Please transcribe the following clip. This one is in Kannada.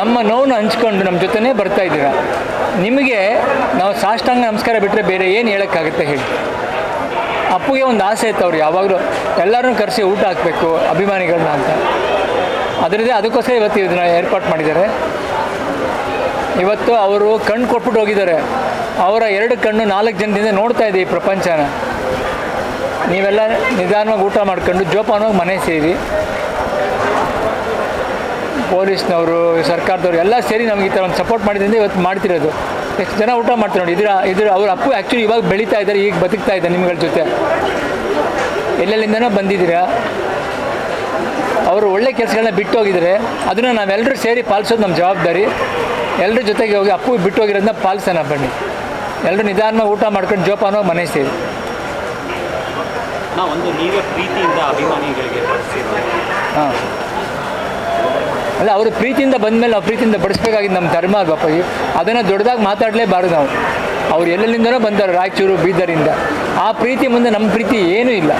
ನಮ್ಮ ನೋವನ್ನು ಹಂಚಿಕೊಂಡು ನಮ್ಮ ಜೊತೆನೇ ಬರ್ತಾ ಇದ್ದೀರಾ. ನಿಮಗೆ ನಾವು ಸಾಷ್ಟಾಂಗ ನಮಸ್ಕಾರ ಬಿಟ್ಟರೆ ಬೇರೆ ಏನು ಹೇಳೋಕ್ಕಾಗುತ್ತೆ ಹೇಳಿ. ಅಪ್ಪುಗೆ ಒಂದು ಆಸೆ ಇತ್ತು, ಅವ್ರು ಯಾವಾಗಲೂ ಎಲ್ಲರನ್ನೂ ಕರೆಸಿ ಊಟ ಹಾಕಬೇಕು ಅಭಿಮಾನಿಗಳನ್ನ ಅಂತ. ಅದರದ್ದೇ ಅದಕ್ಕೋಸ್ಕರ ಇವತ್ತು ಇದನ್ನು ಏರ್ಪಾಟ್ ಮಾಡಿದ್ದಾರೆ. ಇವತ್ತು ಅವರು ಕಣ್ಣು ಕೊಟ್ಬಿಟ್ಟು ಹೋಗಿದ್ದಾರೆ. ಅವರ 2 ಕಣ್ಣು 4 ಜನದಿಂದ ನೋಡ್ತಾ ಇದೆ ಈ ಪ್ರಪಂಚನ. ನೀವೆಲ್ಲ ನಿಧಾನವಾಗಿ ಊಟ ಮಾಡ್ಕೊಂಡು ಜೋಪಾನವಾಗಿ ಮನೆ ಸೇರಿ, ಪೊಲೀಸ್ನವರು ಸರ್ಕಾರದವರು ಎಲ್ಲ ಸೇರಿ ನಮಗೆ ಈ ಥರ ಒಂದು ಸಪೋರ್ಟ್ ಮಾಡಿದ್ರಿಂದ ಇವತ್ತು ಮಾಡ್ತಿರೋದು. ಎಷ್ಟು ಜನ ಊಟ ಮಾಡ್ತಾರೆ ನೋಡಿ. ಇದರ ಅವ್ರ ಅಪ್ಪು ಆ್ಯಕ್ಚುಲಿ ಇವಾಗ ಬೆಳೀತಾ ಇದ್ದಾರೆ, ಈಗ ಬದುಕ್ತಾ ಇದ್ದಾರೆ ನಿಮ್ಗಳ ಜೊತೆ. ಎಲ್ಲೆಲ್ಲಿಂದನೋ ಬಂದಿದ್ದೀರಾ, ಅವರು ಒಳ್ಳೆ ಕೆಲಸಗಳನ್ನ ಬಿಟ್ಟು ಹೋಗಿದ್ದಾರೆ. ಅದನ್ನು ನಾವೆಲ್ಲರೂ ಸೇರಿ ಪಾಲಿಸೋದು ನಮ್ಮ ಜವಾಬ್ದಾರಿ. ಎಲ್ಲರ ಜೊತೆಗೆ ಹೋಗಿ ಅಪ್ಪು ಬಿಟ್ಟು ಹೋಗಿರೋದನ್ನ ಪಾಲಿಸೋಣ ಬನ್ನಿ. ಎಲ್ಲರೂ ನಿಧಾನವಾಗಿ ಊಟ ಮಾಡ್ಕೊಂಡು ಜೋಪಾನವಾಗಿ ಮನೆ ಸೇರಿ. ನಾವೊಂದು ನೀವೇ ಪ್ರೀತಿಯಿಂದ ಅಭಿಮಾನಿಗಳಿಗೆ ಬಡಿಸಿರೋದು. ಹಾಂ, ಅಲ್ಲ ಅವರು ಪ್ರೀತಿಯಿಂದ ಬಂದಮೇಲೆ ನಾವು ಪ್ರೀತಿಯಿಂದ ಬಡಿಸ್ಬೇಕಾಗಿದ್ದು ನಮ್ಮ ಧರ್ಮ ಅಲ್ವಾ ಅಪ್ಪಾಜಿ. ಅದನ್ನು ದೊಡ್ಡದಾಗಿ ಮಾತಾಡಲೇಬಾರ್ದು ನಾವು. ಅವ್ರು ಎಲ್ಲೆಲ್ಲಿಂದನೋ ಬಂದರು, ರಾಯಚೂರು ಬೀದರಿಂದ. ಆ ಪ್ರೀತಿ ಮುಂದೆ ನಮ್ಮ ಪ್ರೀತಿ ಏನೂ ಇಲ್ಲ.